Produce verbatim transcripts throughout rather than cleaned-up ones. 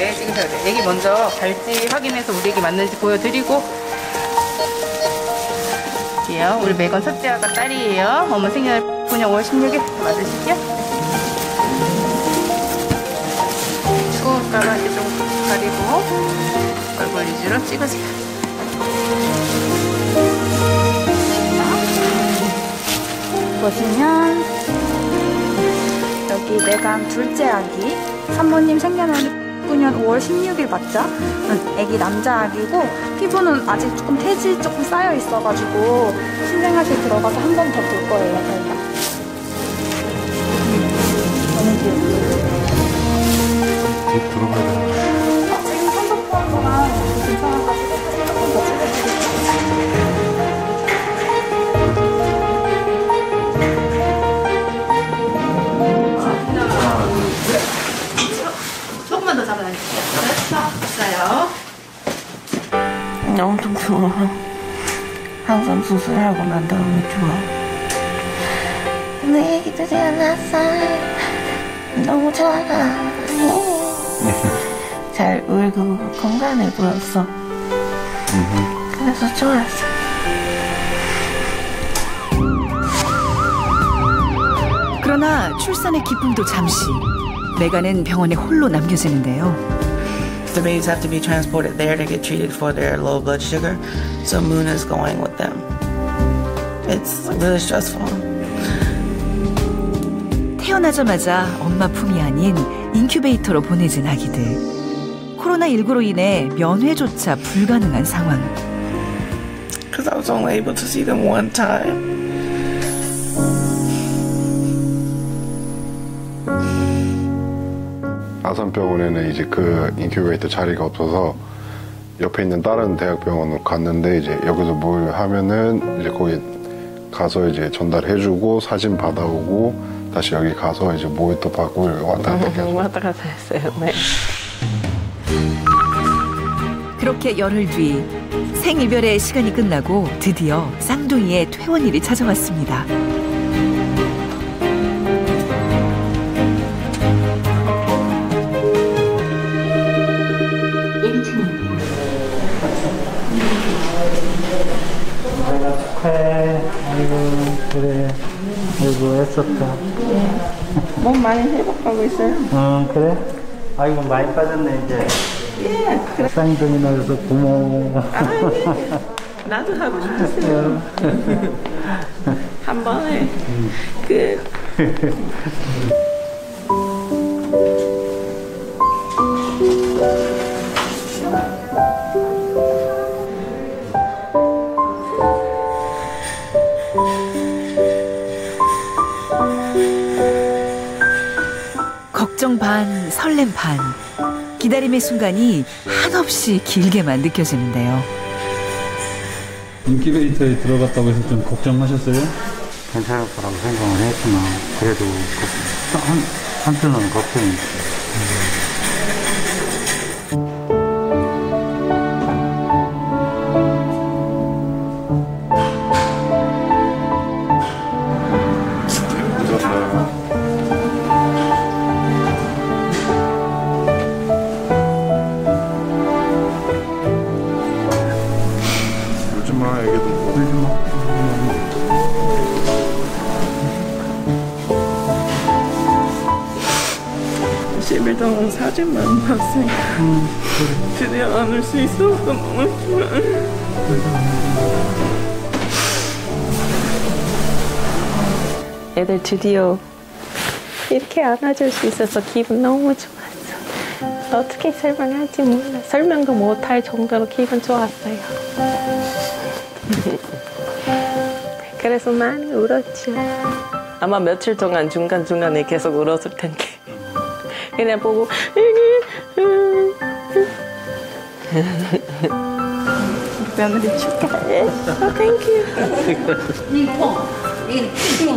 돼, 찍으셔야 돼. 애기 먼저 갈지 확인해서 우리 애기 맞는지 보여드리고 할게요. 우리 매건 첫째 아가 딸이에요. 엄마 생일 그냥 오월 십육일 맞으실게요. 추울까봐 이렇게 좀 가리고 얼굴 위주로 찍으세요. 보시면 여기 매간 둘째 아기 산모님 생년월일 십구년 오월 십육일 맞죠? 응. 아기 남자 아기고 피부는 아직 조금 태지 조금 쌓여 있어가지고 신생아실 들어가서 한 번 더 볼 거예요. 저희가 집 들어가야 되는데 아, 지금 핸드폰 거나 괜찮아가지고 조금 더 찍어드릴게요. 엄청 좋아. 항상 수술하고 난 다음에 좋아. 내 애기도 태어났어. 너무 좋아. 잘 울고 건강해 보였어. 그래서 좋았어. 그러나 출산의 기쁨도 잠시. 메간은 병원에 홀로 남겨지는데요. The babies have to be transported there to get treated for their low blood sugar, so Moon is going with them. It's really stressful. 태어나자마자 엄마 품이 아닌 인큐베이터로 보내진 아기들. 코로나 십구로 인해 면회조차 불가능한 상황. Because I was only able to see them one time. 아산병원에는 이제 그 인큐베이터 자리가 없어서 옆에 있는 다른 대학병원으로 갔는데 이제 여기서 뭘 하면은 이제 거기 가서 이제 전달해주고 사진 받아오고 다시 여기 가서 이제 모니터 받고 왔다 갔다 계속 왔다 갔다 했어요. 네. 그렇게 열흘 뒤 생이별의 시간이 끝나고 드디어 쌍둥이의 퇴원일이 찾아왔습니다. 그래, 아이고 했었다. 몸 많이 회복하고 있어요? 응, 그래? 아이고 많이 빠졌네 이제. 예, 그래. 쌍둥이 나서 고마워. 아이, 나도 하고 싶었어요. 한 번에 끝. 걱정 반, 설렘 반. 기다림의 순간이 한없이 길게만 느껴지는데요. 인큐베이터에 들어갔다고 해서 좀 걱정하셨어요? 괜찮을 거라고 생각을 했지만 그래도 한, 한편으로는 걱정입니다. 십일 동안 사진만 봤으니까 음, 그래. 드디어 안을 수 있어서 너무 좋아. 애들 드디어 이렇게 안아줄 수 있어서 기분 너무 좋았어. 어떻게 설명할지 몰라. 설명도 못할 정도로 기분 좋았어요. 그래서 많이 울었죠. 아마 며칠 동안 중간중간에 계속 울었을 텐데 그냥 보고 우리 며느리 축하해. 아, 땡큐. 이뻐. 이뻐.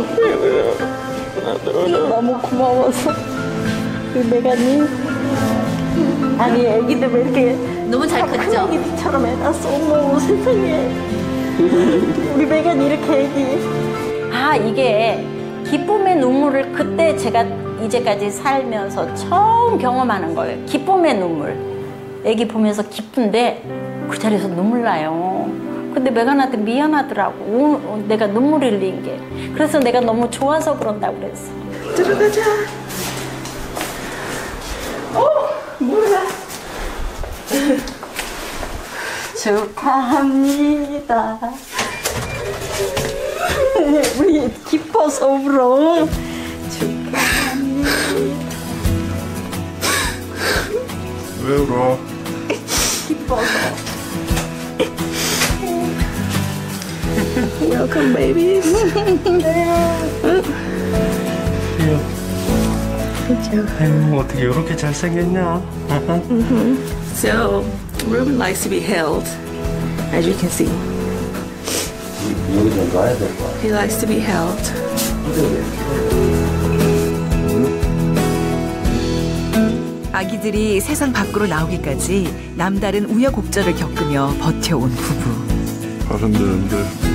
너무 고마워서. 메간이 아니 애기들 왜 이렇게 너무 잘 컸죠? 애기들처럼 해놨어. 어머 세상에. 우리 메간이 이렇게 애기. 아 이게 기쁨의 눈물을 그때 제가 이제까지 살면서 처음 경험하는 거예요. 기쁨의 눈물. 애기 보면서 기쁜데 그 자리에서 눈물 나요. 근데 메간한테 미안하더라고. 오, 내가 눈물 흘린 게. 그래서 내가 너무 좋아서 그런다고 그랬어. 들어가자. 오! 몰라. 축하합니다. 우리 기뻐서 울어. 축하합니다. 왜 울어? 기뻐서. Welcome, babies. 아유, 어떻게 이렇게 잘생겼냐? So, Ruben likes to be held, as you can see. He likes to be held. 아기들이 세상 밖으로 나오기까지 남다른 우여곡절을 겪으며 버텨온 부부. 다른데, 근데.